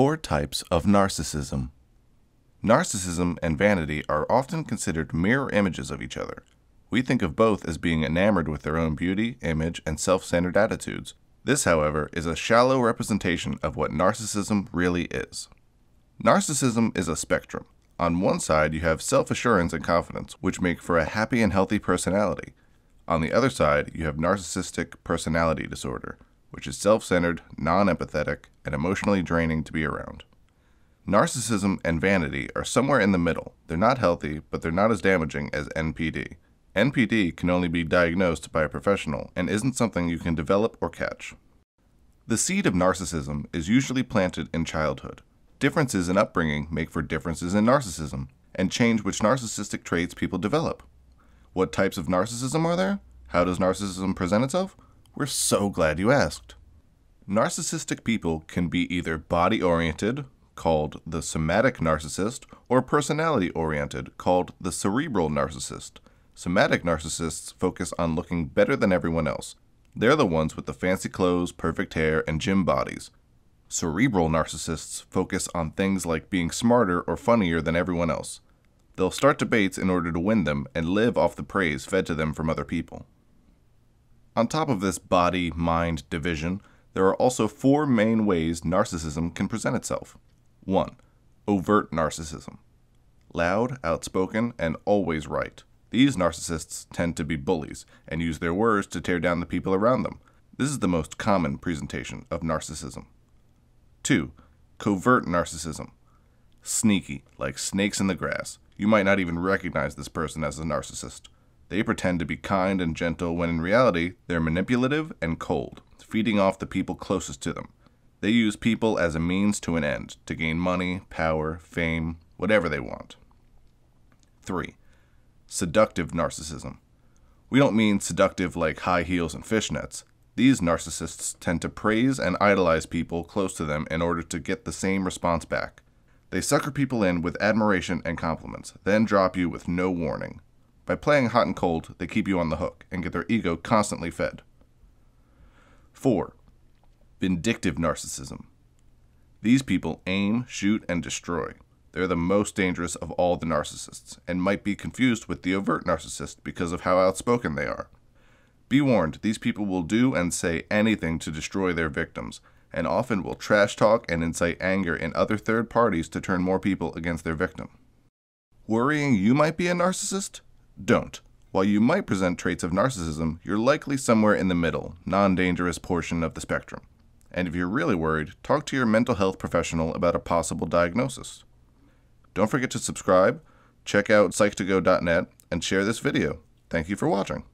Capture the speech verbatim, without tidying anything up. four types of narcissism. Narcissism and vanity are often considered mirror images of each other. We think of both as being enamored with their own beauty, image, and self-centered attitudes. This, however, is a shallow representation of what narcissism really is. Narcissism is a spectrum. On one side, you have self-assurance and confidence, which make for a happy and healthy personality. On the other side, you have narcissistic personality disorder, which is self-centered, non-empathetic, and emotionally draining to be around. Narcissism and vanity are somewhere in the middle. They're not healthy, but they're not as damaging as N P D. N P D can only be diagnosed by a professional and isn't something you can develop or catch. The seed of narcissism is usually planted in childhood. Differences in upbringing make for differences in narcissism and change which narcissistic traits people develop. What types of narcissism are there? How does narcissism present itself? We're so glad you asked. Narcissistic people can be either body-oriented, called the somatic narcissist, or personality-oriented, called the cerebral narcissist. Somatic narcissists focus on looking better than everyone else. They're the ones with the fancy clothes, perfect hair, and gym bodies. Cerebral narcissists focus on things like being smarter or funnier than everyone else. They'll start debates in order to win them and live off the praise fed to them from other people. On top of this body-mind division, there are also four main ways narcissism can present itself. one. Overt narcissism. Loud, outspoken, and always right. These narcissists tend to be bullies and use their words to tear down the people around them. This is the most common presentation of narcissism. two. Covert narcissism. Sneaky, like snakes in the grass. You might not even recognize this person as a narcissist. They pretend to be kind and gentle when in reality, they're manipulative and cold, feeding off the people closest to them. They use people as a means to an end, to gain money, power, fame, whatever they want. three. Seductive narcissism. We don't mean seductive like high heels and fishnets. These narcissists tend to praise and idolize people close to them in order to get the same response back. They sucker people in with admiration and compliments, then drop you with no warning. By playing hot and cold, they keep you on the hook and get their ego constantly fed. four. Vindictive narcissism. These people aim, shoot, and destroy. They're the most dangerous of all the narcissists, and might be confused with the overt narcissist because of how outspoken they are. Be warned, these people will do and say anything to destroy their victims, and often will trash talk and incite anger in other third parties to turn more people against their victim. Worrying you might be a narcissist? Don't. While you might present traits of narcissism, you're likely somewhere in the middle, non-dangerous portion of the spectrum. And if you're really worried, talk to your mental health professional about a possible diagnosis. Don't forget to subscribe, check out psych to go dot net, and share this video. Thank you for watching.